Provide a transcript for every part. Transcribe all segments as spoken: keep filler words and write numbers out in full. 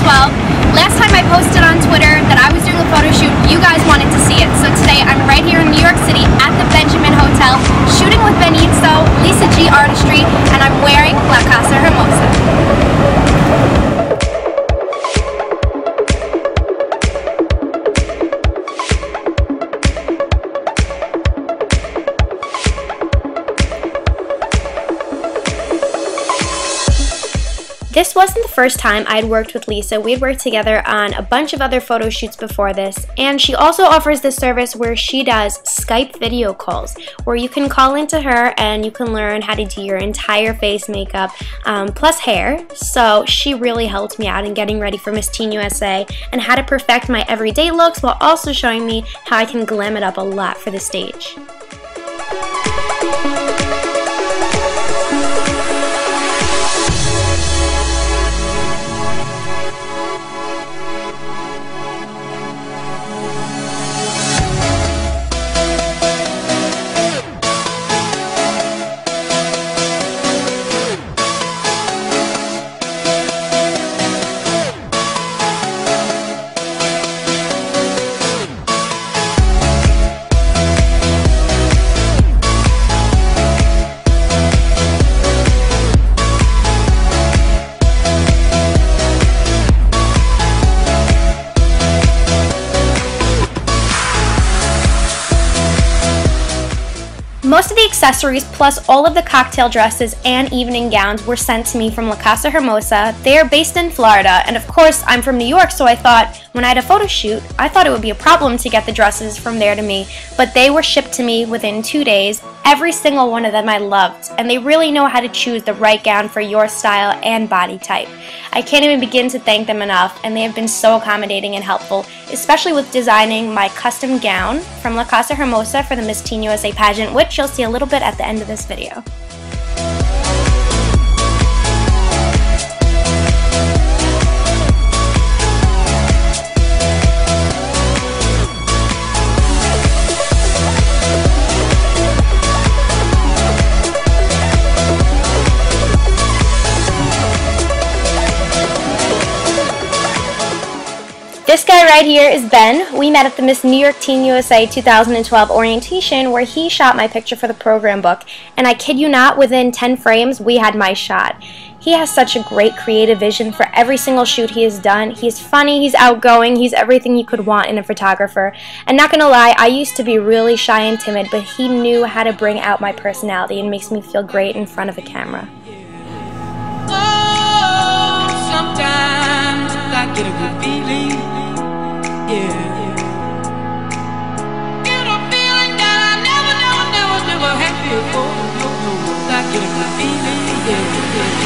April twelfth. Last time I posted on Twitter that I was doing a photo shoot, you guys wanted to see it. So today I'm right here in New York City at the Benjamin Hotel, shooting with Benito, Lisa G Artistry, and I'm wearing La Casa Hermosa. This wasn't the first time I'd worked with Lisa. We'd worked together on a bunch of other photo shoots before this, and she also offers this service where she does Skype video calls, where you can call into her and you can learn how to do your entire face makeup, um, plus hair. So she really helped me out in getting ready for Miss Teen U S A and how to perfect my everyday looks while also showing me how I can glam it up a lot for the stage. Most of the accessories, plus all of the cocktail dresses and evening gowns, were sent to me from La Casa Hermosa. They are based in Florida, and of course I'm from New York, so I thought when I had a photo shoot, I thought it would be a problem to get the dresses from there to me, but they were shipped to me within two days. Every single one of them I loved, and they really know how to choose the right gown for your style and body type. I can't even begin to thank them enough, and they have been so accommodating and helpful, especially with designing my custom gown from La Casa Hermosa for the Miss Teen U S A pageant, which you'll see a little bit at the end of this video. This guy right here is Ben. We met at the Miss New York Teen U S A two thousand twelve orientation, where he shot my picture for the program book, and I kid you not, within ten frames we had my shot. He has such a great creative vision for every single shoot he has done. He's funny, he's outgoing, he's everything you could want in a photographer. And not gonna lie, I used to be really shy and timid, but he knew how to bring out my personality and makes me feel great in front of a camera. Oh, sometimes I get a feeling. Yeah. Get a feeling that I never, never, never, never had before. I get a feeling, yeah, yeah, yeah,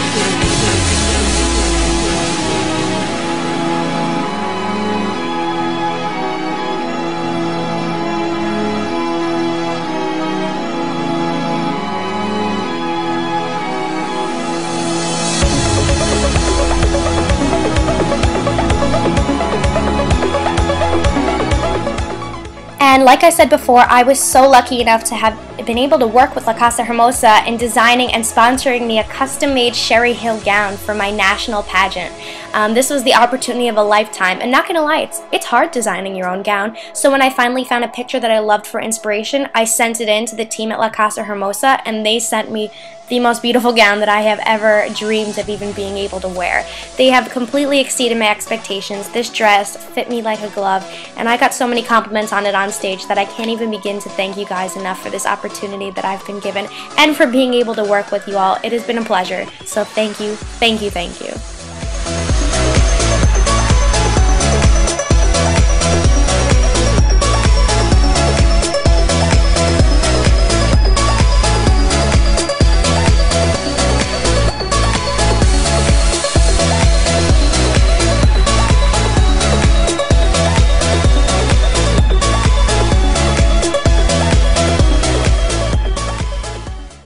And like I said before, I was so lucky enough to have been able to work with La Casa Hermosa in designing and sponsoring me a custom-made Sherry Hill gown for my national pageant. Um, this was the opportunity of a lifetime, and not gonna lie, it's, it's hard designing your own gown. So when I finally found a picture that I loved for inspiration, I sent it in to the team at La Casa Hermosa, and they sent me the most beautiful gown that I have ever dreamed of even being able to wear. They have completely exceeded my expectations. This dress fit me like a glove, and I got so many compliments on it on stage that I can't even begin to thank you guys enough for this opportunity that I've been given and for being able to work with you all. It has been a pleasure, so thank you, thank you, thank you.